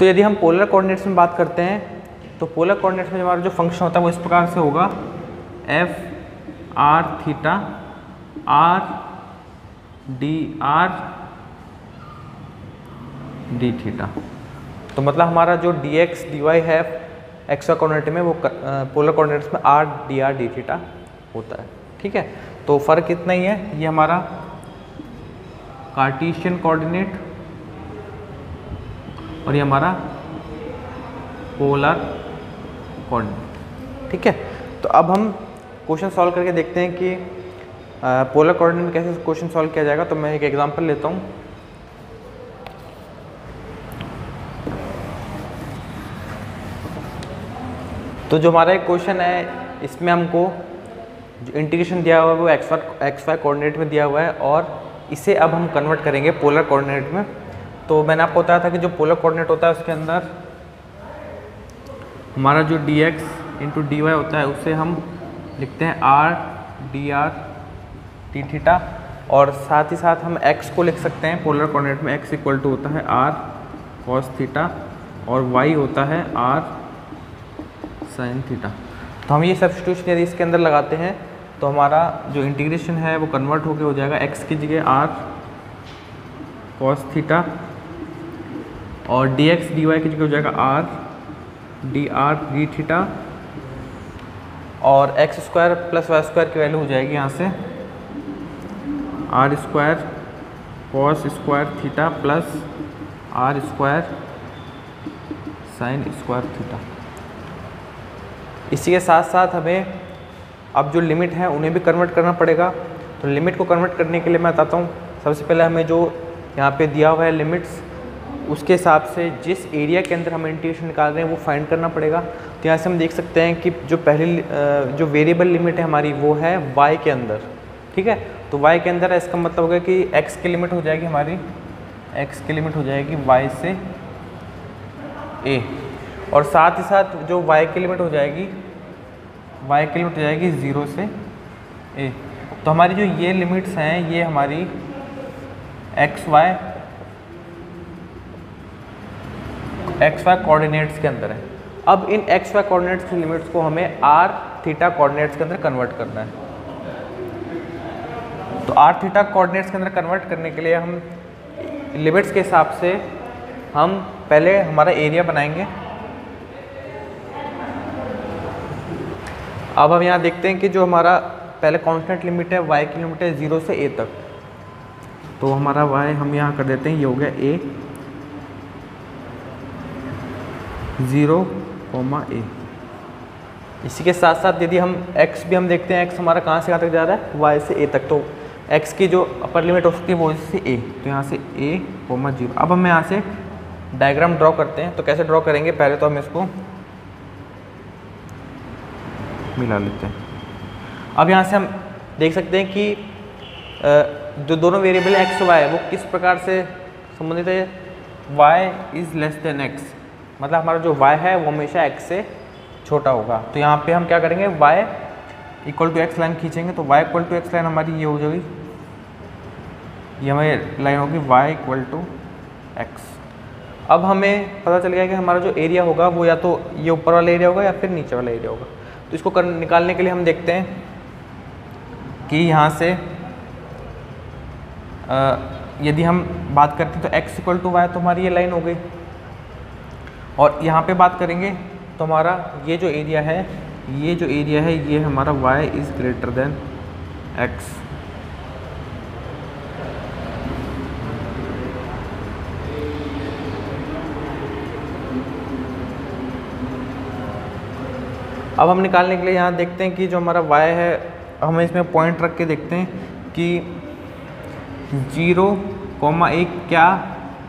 तो यदि हम पोलर कोऑर्डिनेट्स में बात करते हैं तो पोलर कोऑर्डिनेट्स में हमारा जो फंक्शन होता है वो इस प्रकार से होगा f r theta r d r d theta. तो मतलब हमारा जो डी एक्स डी वाई है एक्स्ट्रा कोऑर्डिनेट में वो पोलर कोऑर्डिनेट्स में आर डी थीटा होता है। ठीक है, तो फ़र्क इतना ही है, ये हमारा कार्टेशियन कोऑर्डिनेट और ये हमारा पोलर कोऑर्डिनेट। ठीक है, तो अब हम क्वेश्चन सॉल्व करके देखते हैं कि पोलर कोऑर्डिनेट कैसे क्वेश्चन सॉल्व किया जाएगा। तो मैं एक एग्जांपल लेता हूँ। तो जो हमारा एक क्वेश्चन है इसमें हमको जो इंटीग्रेशन दिया हुआ है वो एक्स वाई कोऑर्डिनेट में दिया हुआ है और इसे अब हम कन्वर्ट करेंगे पोलर कोऑर्डिनेट में। तो मैंने आपको बताया था कि जो पोलर कोऑर्डिनेट होता है उसके अंदर हमारा जो d x into d y होता है उसे हम लिखते हैं r d r d theta और साथ ही साथ हम एक्स को लिख सकते हैं पोलर कोऑर्डिनेट में। एक्स इक्वल टू होता है आर कॉस थीटा और वाई होता है आर साइन थीटा। तो हम ये सब्स्टिट्यूशन यदि इसके अंदर लगाते हैं तो हमारा जो इंटीग्रेशन है वो कन्वर्ट होकर हो जाएगा एक्स की जगह आर कॉस थीटा और डी एक्स डी वाई की जगह हो जाएगा आर डी थीटा और x square plus y square की वैल्यू हो जाएगी यहाँ से r square cos square theta plus r square sine square theta. इसी के साथ साथ हमें अब जो लिमिट है उन्हें भी कन्वर्ट करना पड़ेगा। तो लिमिट को कन्वर्ट करने के लिए मैं बताता हूँ। सबसे पहले हमें जो यहाँ पे दिया हुआ है लिमिट्स उसके हिसाब से जिस एरिया के अंदर हम इंटीग्रेशन निकाल रहे हैं वो फाइंड करना पड़ेगा। तो यहाँ से हम देख सकते हैं कि जो पहली जो वेरिएबल लिमिट है हमारी वो है वाई के अंदर। ठीक है, तो वाई के अंदर इसका मतलब होगा कि एक्स की लिमिट हो जाएगी हमारी, एक्स की लिमिट हो जाएगी वाई से ए और साथ ही साथ जो y की लिमिट हो जाएगी ज़ीरो से a। तो हमारी जो ये लिमिट्स हैं ये हमारी एक्स वाई कोऑर्डिनेट्स के अंदर है। अब इन एक्स वाई कोऑर्डिनेट्स की लिमिट्स को हमें r थीटा कोऑर्डिनेट्स के अंदर कन्वर्ट करना है। तो r थीटा कोऑर्डिनेट्स के अंदर कन्वर्ट करने के लिए हम लिमिट्स के हिसाब से हम पहले हमारा एरिया बनाएंगे। अब हम यहाँ देखते हैं कि जो हमारा पहले कांस्टेंट लिमिट है y की लिमिट है ज़ीरो से a तक। तो हमारा y हम यहाँ कर देते हैं, ये हो गया a 0, a। इसी के साथ साथ यदि हम x भी हम देखते हैं, x हमारा कहाँ से कहाँ तक जा रहा है, y से a तक। तो x की जो अपर लिमिट हो सकती है वो इससे a, तो यहाँ से a, 0। अब हम यहाँ से डायग्राम ड्रॉ करते हैं। तो कैसे ड्रॉ करेंगे, पहले तो हम इसको मिला लेते हैं। अब यहाँ से हम देख सकते हैं कि जो दोनों वेरिएबल एक्स वाई वो किस प्रकार से संबंधित है। Y is less than x, मतलब हमारा जो वाई है वो हमेशा एक्स से छोटा होगा। तो यहाँ पे हम क्या करेंगे, y equal to x line खींचेंगे। तो y equal to x line हमारी ये हो जाएगी, ये हमारी लाइन होगी वाई इक्वल टू एक्स। अब हमें पता चल गया कि हमारा जो एरिया होगा वो या तो ये ऊपर वाला एरिया होगा या फिर नीचे वाला एरिया होगा। तो इसको निकालने के लिए हम देखते हैं कि यहाँ से यदि हम बात करते हैं तो x इक्वल टू वाई तो हमारी ये लाइन हो गई और यहाँ पे बात करेंगे तो हमारा ये जो एरिया है ये हमारा y is greater than x। अब हम निकालने के लिए यहाँ देखते हैं कि जो हमारा y है हमें इसमें पॉइंट रख के देखते हैं कि 0, 1 क्या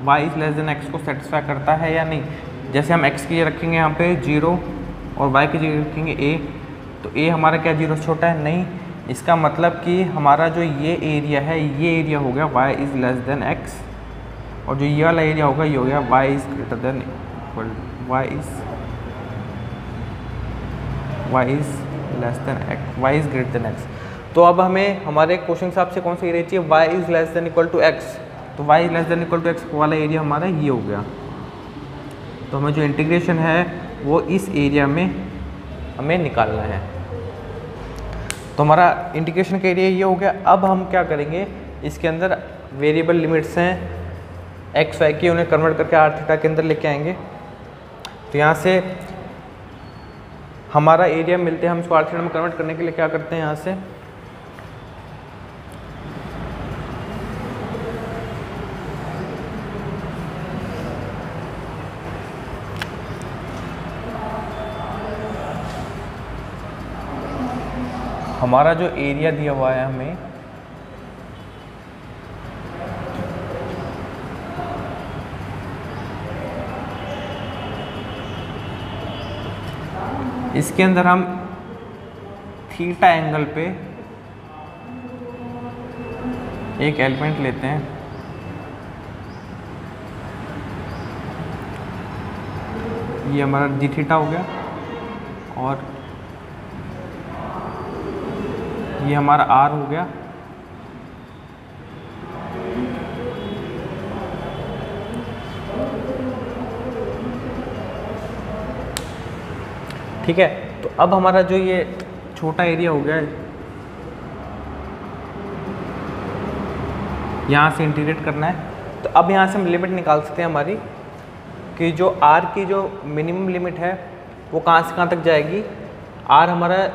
y is less than x को सेटिस्फाई करता है या नहीं। जैसे हम x की जगह रखेंगे यहाँ पे 0 और y की जगह रखेंगे a, तो a हमारा क्या 0 से छोटा है, नहीं। इसका मतलब कि हमारा जो ये एरिया है ये एरिया हो गया y is less than x और जो ये वाला एरिया होगा ये हो गया y is greater than equal y is greater than x। तो अब हमें हमारे क्वेश्चन के हिसाब से कौन सा एरिया चाहिए, y is less than equal to x। तो y is less than equal to x वाला एरिया हमारा ये हो गया तो हमें जो इंटीग्रेशन है वो इस एरिया में हमें निकालना है। तो हमारा इंटीग्रेशन का एरिया ये हो गया। अब हम क्या करेंगे, इसके अंदर वेरिएबल लिमिट्स हैं एक्स वाई की, उन्हें कन्वर्ट करके आर थीटा के अंदर लेके आएंगे। तो यहाँ से हमारा एरिया मिलते हैं, हम इसको आर थीटा में कन्वर्ट करने के लिए क्या करते हैं, यहाँ से हमारा जो एरिया दिया हुआ है हमें इसके अंदर हम थीटा एंगल पे एक एलिमेंट लेते हैं। ये हमारा डी थीटा हो गया और ये हमारा आर हो गया। ठीक है, तो अब हमारा जो ये छोटा एरिया हो गया है, यहाँ से इंटीग्रेट करना है। तो अब यहाँ से हम लिमिट निकाल सकते हैं हमारी, कि जो आर की जो मिनिमम लिमिट है वो कहाँ से कहाँ तक जाएगी। आर हमारा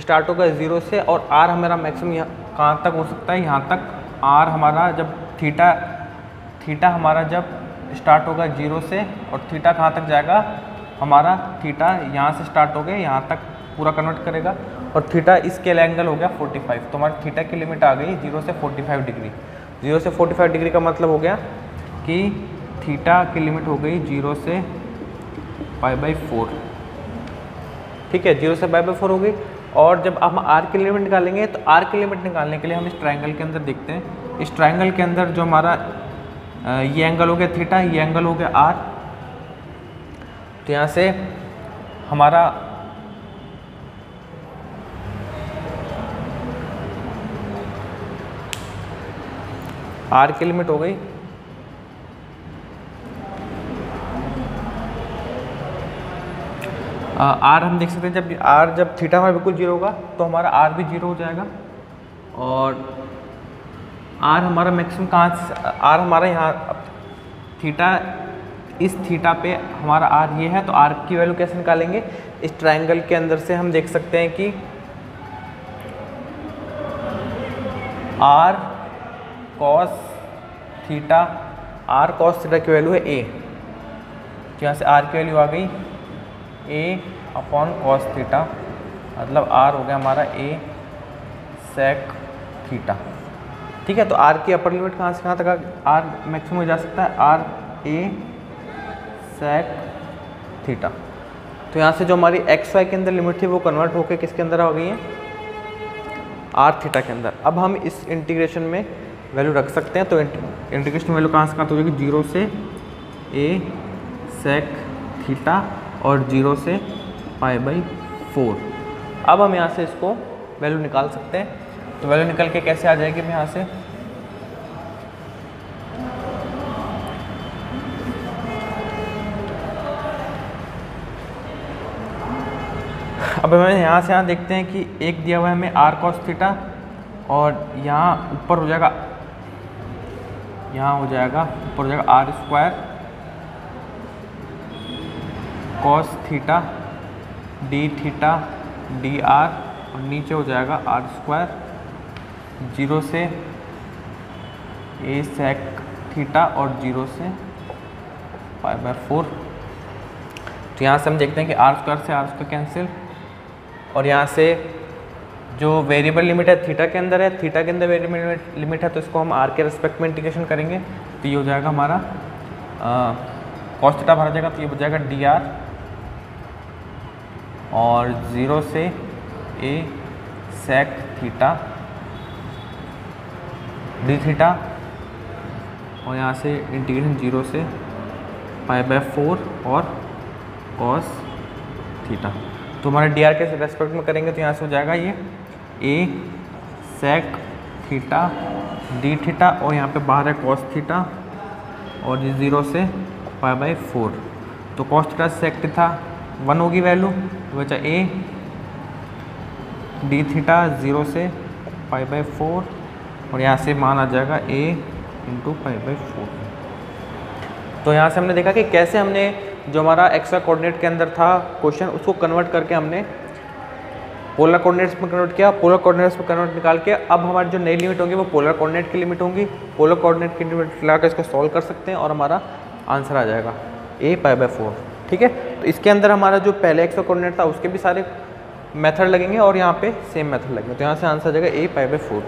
स्टार्ट होगा ज़ीरो से और आर हमारा मैक्सिमम यहाँ कहाँ तक हो सकता है, यहाँ तक। आर हमारा जब थीटा हमारा जब स्टार्ट होगा ज़ीरो से और थीटा कहाँ तक जाएगा, हमारा थीटा यहाँ से स्टार्ट हो गया, यहाँ तक पूरा कन्वर्ट करेगा। और थीटा इसके एंगल हो गया 45। तो हमारे थीटा की लिमिट आ गई 0 से 45 डिग्री। 0 से 45 डिग्री का मतलब हो गया कि थीटा की लिमिट हो गई 0 से π/4। ठीक है, 0 से π/4 हो गई। और जब हम आर की लिमिट निकालेंगे, तो आर की लिमिट निकालने के लिए हम इस ट्राइंगल के अंदर देखते हैं। इस ट्राइंगल के अंदर जो हमारा ये एंगल हो गया थीटा, ये एंगल हो गया आर। तो यहाँ से हमारा आर की लिमिट हो गई आर। हम देख सकते हैं जब आर जब थीटा हमारा बिल्कुल जीरो होगा तो हमारा आर भी जीरो हो जाएगा। और आर हमारा मैक्सिमम कहाँ, आर हमारा यहाँ थीटा, इस थीटा पे हमारा आर ये है। तो आर की वैल्यू कैसे निकालेंगे, इस ट्रायंगल के अंदर से हम देख सकते हैं कि r cos theta, r cos theta की वैल्यू है ए। तो यहाँ से आर की वैल्यू आ गई a/cos थीटा, मतलब r हो गया हमारा a sec थीटा। ठीक है, तो r की अपर लिमिट कहाँ से कहाँ तक, r मैक्सिमम जा सकता है r a sec थीटा। तो यहाँ से जो हमारी एक्स वाई के अंदर लिमिट थी वो कन्वर्ट होकर किसके अंदर आ गई है, r थीटा के अंदर। अब हम इस इंटीग्रेशन में वैल्यू रख सकते हैं। तो इंटीग्रेशन वैल्यू कहाँ से कहाँ तक हो जाएगी, 0 से a sec थीटा और 0 से π/4। अब हम यहाँ से इसको वैल्यू निकाल सकते हैं। तो वैल्यू निकल के कैसे आ जाएगी, मैं यहाँ से अब हमें यहाँ से यहाँ देखते हैं कि एक दिया हुआ है हमें r cos थीटा और यहाँ ऊपर हो जाएगा, यहाँ हो जाएगा ऊपर हो जाएगा r square cos theta d theta dr और नीचे हो जाएगा r स्क्वायर 0 से a sec थीटा और 0 से π/4। तो यहाँ से हम देखते हैं कि r स्क्वायर से r स्क्वायर कैंसिल, और यहाँ से जो वेरिएबल लिमिट है थीटा के अंदर है, थीटा के अंदर वेरिएबल लिमिट है तो इसको हम r के रेस्पेक्ट में इंटीग्रेशन करेंगे। तो ये हो जाएगा हमारा कॉस थीटा भरा जाएगा, तो ये हो जाएगा dr और 0 से a sec theta d theta और यहाँ से इंटीग्रेशन 0 से π/4 और cos थीटा। तो हमारे dr के रेस्पेक्ट में करेंगे तो यहाँ से हो जाएगा ये a sec theta d theta और यहाँ पे बाहर है cos थीटा और ये 0 से π/4। तो कॉस थीटा सेक थीटा 1 होगी वैल्यू, तो बचा ए डी थीटा 0 से पाई बाई 4 और यहाँ से मान आ जाएगा ए इंटू पाई बाई 4। तो यहाँ से हमने देखा कि कैसे हमने जो हमारा एक्स्ट्रा कोऑर्डिनेट के अंदर था क्वेश्चन, उसको कन्वर्ट करके हमने पोलर कोऑर्डिनेट्स में कन्वर्ट किया। पोलर कोऑर्डिनेट्स में कन्वर्ट निकाल के अब हमारी जो नई लिमिट होंगी वो पोलर कोऑर्डिनेट की लिमिट होंगी। पोलर कोऑर्डिनेट की लिमिट लगा कर इसको सॉल्व कर सकते हैं और हमारा आंसर आ जाएगा ए पाई बाई 4। ठीक है, तो इसके अंदर हमारा जो पहले एक्स्ट्रा कोऑर्डिनेट था उसके भी सारे मेथड लगेंगे और यहाँ पे सेम मेथड लगेंगे, तो यहाँ से आंसर आ जाएगा ए पाई बाई 4।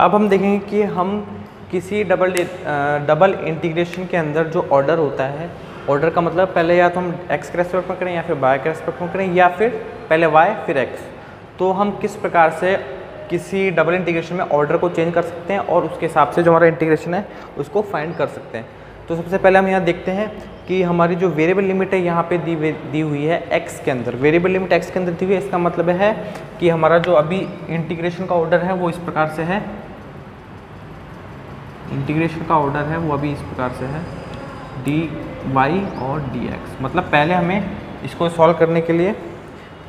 अब हम देखेंगे कि हम किसी डबल इंटीग्रेशन के अंदर जो ऑर्डर होता है, ऑर्डर का मतलब पहले या तो हम x के रेस्पेक्ट में करें या फिर y के रेस्पेक्ट में करें या फिर पहले y फिर x, तो हम किस प्रकार से किसी डबल इंटीग्रेशन में ऑर्डर को चेंज कर सकते हैं और उसके हिसाब से जो हमारा इंटीग्रेशन है उसको फाइंड कर सकते हैं। तो सबसे पहले हम यहाँ देखते हैं कि हमारी जो वेरिएबल लिमिट है यहाँ पे दी हुई है x के अंदर, वेरिएबल लिमिट x के अंदर दी हुई है। इसका मतलब है कि हमारा जो अभी इंटीग्रेशन का ऑर्डर है वो इस प्रकार से है, इंटीग्रेशन का ऑर्डर है वो अभी इस प्रकार से है डी वाई और डी एक्स। मतलब पहले हमें इसको सॉल्व करने के लिए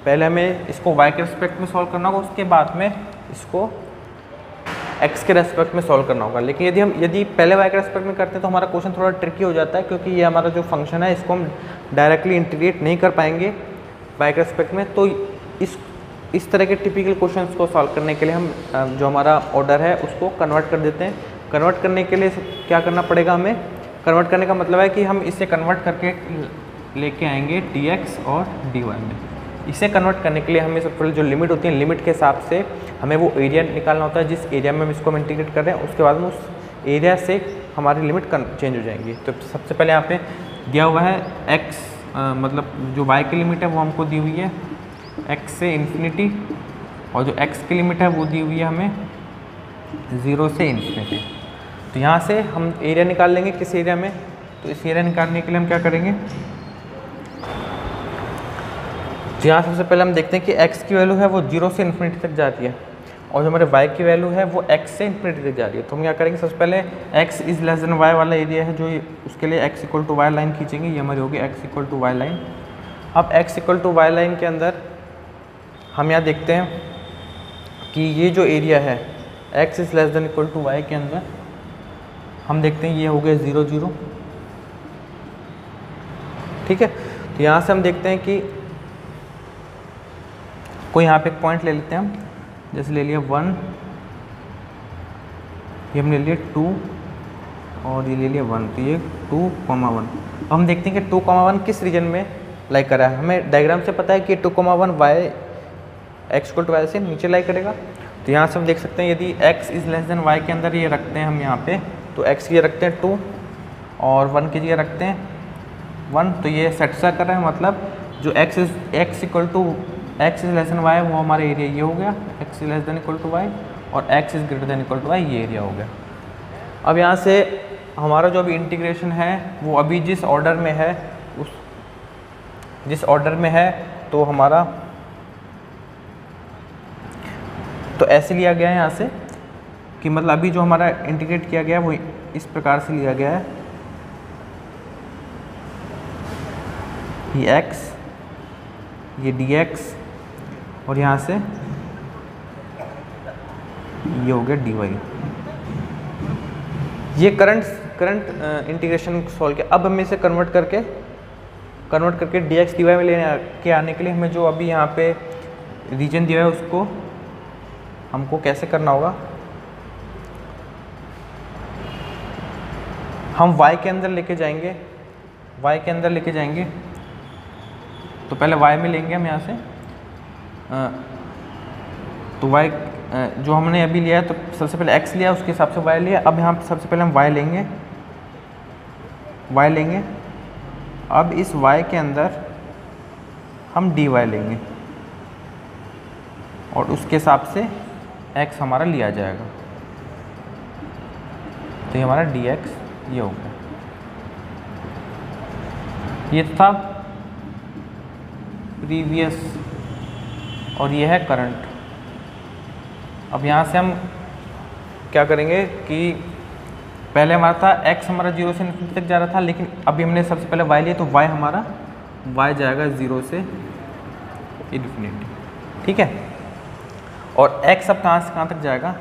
पहले हमें इसको y के रेस्पेक्ट में सॉल्व करना होगा, उसके बाद में इसको x के रेस्पेक्ट में सॉल्व करना होगा। लेकिन यदि पहले y के रेस्पेक्ट में करते हैं तो हमारा क्वेश्चन थोड़ा ट्रिकी हो जाता है, क्योंकि ये हमारा जो फंक्शन है इसको हम डायरेक्टली इंटीग्रेट नहीं कर पाएंगे y के रेस्पेक्ट में। तो इस तरह के टिपिकल क्वेश्चन को सॉल्व करने के लिए हम जो हमारा ऑर्डर है उसको कन्वर्ट कर देते हैं। कन्वर्ट करने के लिए क्या करना पड़ेगा हमें, कन्वर्ट करने का मतलब है कि हम इसे कन्वर्ट करके लेके आएंगे dx और dy में। इसे कन्वर्ट करने के लिए हमें सबसे पहले जो लिमिट होती है, लिमिट के हिसाब से हमें वो एरिया निकालना होता है जिस एरिया में हम इसको इंटीग्रेट कर रहे हैं, उसके बाद में उस एरिया से हमारी लिमिट चेंज हो जाएंगी। तो सबसे पहले यहाँ पे दिया हुआ है x, मतलब जो y की लिमिट है वो हमको दी हुई है x से इन्फिनिटी, और जो x की लिमिट है वो दी हुई है हमें 0 से इन्फिनिटी। तो यहाँ से हम एरिया निकाल लेंगे किस एरिया में, तो इस एरिया निकालने के लिए हम क्या करेंगे, तो यहाँ सबसे पहले हम देखते हैं कि x की वैल्यू है वो 0 से इन्फिनिटी तक जाती है और जो हमारे y की वैल्यू है वो x से इन्फिनिटी तक जा रही है। तो हम क्या करेंगे, सबसे पहले x is less than y वाला एरिया है जो उसके लिए x equal to y line खींचेंगे, ये हमारी होगी x equal to y line. अब x equal to y line के अंदर हम यहाँ देखते हैं कि ये जो एरिया है x is less than equal to y के अंदर हम देखते हैं ये हो गया 0 0। ठीक है, तो यहाँ से हम देखते हैं कि कोई यहाँ पे एक पॉइंट ले लेते हैं हम, जैसे ले लिया 1, ये हमने ले लिया 2 और ये ले लिया 1, तो ये 2,1। अब हम देखते हैं कि 2,1 किस रीजन में लाई कर रहा है। हमें डायग्राम से पता है कि 2,1 y x equal to y से नीचे लाई करेगा। तो यहाँ से हम देख सकते हैं यदि x is less than y के अंदर ये रखते हैं हम यहाँ पे, तो x की रखते हैं 2 और 1 की जगह रखते हैं 1, तो ये सेटिस्फाई कर रहा है। मतलब जो x equal to x is less than y वो हमारे एरिया ये हो गया, x is less than equal to y, और x is greater than equal to y ये एरिया हो गया। अब यहाँ से हमारा जो अभी इंटीग्रेशन है वो अभी जिस ऑर्डर में है तो हमारा तो ऐसे लिया गया है यहाँ से कि मतलब अभी जो हमारा इंटीग्रेट किया गया है वो इस प्रकार से लिया गया है, ये x, ये dx और यहाँ से ये हो गया dy। ये करंट इंटीग्रेशन सॉल्व किया। अब हमें इसे कन्वर्ट करके dx dy में लेने के आने के लिए हमें जो अभी यहाँ पे रीजन दिया है उसको हमको कैसे करना होगा, हम y के अंदर लेके जाएंगे, तो पहले y में लेंगे हम यहाँ से, तो y जो हमने अभी लिया है, तो सबसे पहले x लिया उसके हिसाब से y लिया। अब यहाँ सबसे पहले हम y लेंगे। अब इस y के अंदर हम dy लेंगे और उसके हिसाब से x हमारा लिया जाएगा, तो ये हमारा dx ये हो गया। ये था प्रीवियस और ये है करंट। अब यहाँ से हम क्या करेंगे कि पहले हमारा था x हमारा 0 से इन्फिनिटी तक जा रहा था, लेकिन अभी हमने सबसे पहले y लिया तो y हमारा y जाएगा 0 से इन्फिनिटी, ठीक है। और x अब कहाँ से कहाँ तक जाएगा,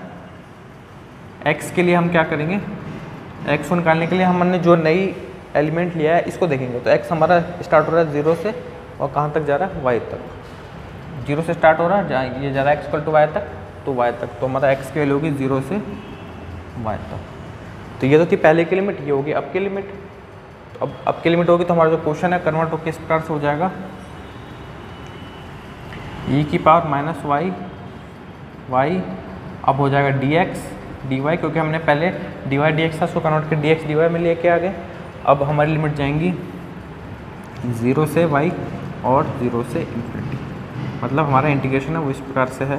x के लिए हम क्या करेंगे, x को निकालने के लिए हमने जो नई एलिमेंट लिया है इसको देखेंगे। तो x हमारा स्टार्ट हो रहा है 0 से और कहाँ तक जा रहा है y तक, 0 से स्टार्ट हो रहा है, ये जा रहा है x इक्वल टू y तक, तो y तक, तो हमारा x की वैल्यू होगी 0 से y तक। तो ये तो थी पहले की लिमिट, ये होगी अब की लिमिट। तो अब की लिमिट होगी तो हमारा जो क्वेश्चन है कन्वर्ट होकर इस प्रकार से हो जाएगा e की पावर माइनस वाई वाई अब हो जाएगा dx dy, क्योंकि हमने पहले dy dx था उसको कन्वर्ट कर dx dy में लेके आ गए। अब हमारी लिमिट जाएंगी 0 से y और 0 से इन्फिनिटी, मतलब हमारा इंटीग्रेशन है वो इस प्रकार से है।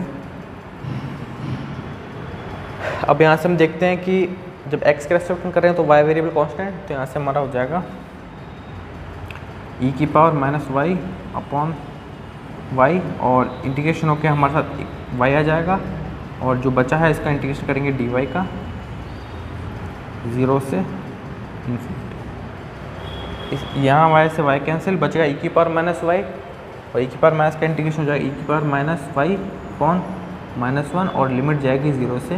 अब यहाँ से हम देखते हैं कि जब x के रेस्पेक्ट में कर रहे हैं तो y वेरिएबल कांस्टेंट, तो यहाँ से हमारा हो जाएगा e की power minus y upon y और इंटीग्रेशन होके हमारे साथ y आ जाएगा और जो बचा है इसका इंटीग्रेशन करेंगे dy का 0 से इन्फिनिटी। इस यहाँ y से y कैंसिल, बचेगा e की पावर माइनस वाई और e की पावर माइनस का इंटीग्रेशन हो जाएगा e की power minus y upon minus 1 और लिमिट जाएगी 0 से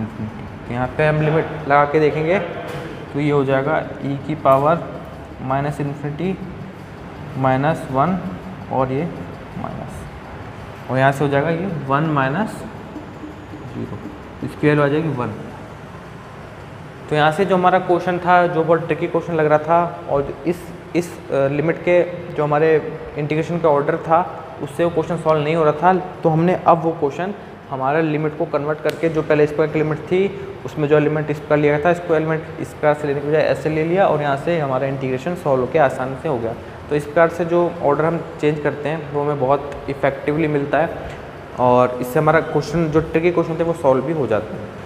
इन्फिनिटी। यहाँ पे हम लिमिट लगा के देखेंगे तो ये हो जाएगा e की पावर माइनस इन्फिनिटी माइनस 1 और ये माइनस, और यहाँ से हो जाएगा ये 1 माइनस 0, इसकी वैल्यू आ जाएगी 1। तो यहाँ से जो हमारा क्वेश्चन था जो बहुत ट्रिकी क्वेश्चन लग रहा था और इस लिमिट के जो हमारे इंटीग्रेशन का ऑर्डर था उससे वो क्वेश्चन सॉल्व नहीं हो रहा था, तो हमने अब वो क्वेश्चन हमारा लिमिट को कन्वर्ट करके जो पहले इस प्रकार की लिमिट थी उसमें जो एलिमेंट इसका लिया था इसको एलिमेंट इस प्रकार से लेने के बजाय ऐसे ले लिया और यहाँ से हमारा इंटीग्रेशन सॉल्व होकर आसान से हो गया। तो इस प्रकार से जो ऑर्डर हम चेंज करते हैं वो हमें बहुत इफेक्टिवली मिलता है और इससे हमारा क्वेश्चन जो ट्रिकी क्वेश्चन थे वो सॉल्व भी हो जाते हैं।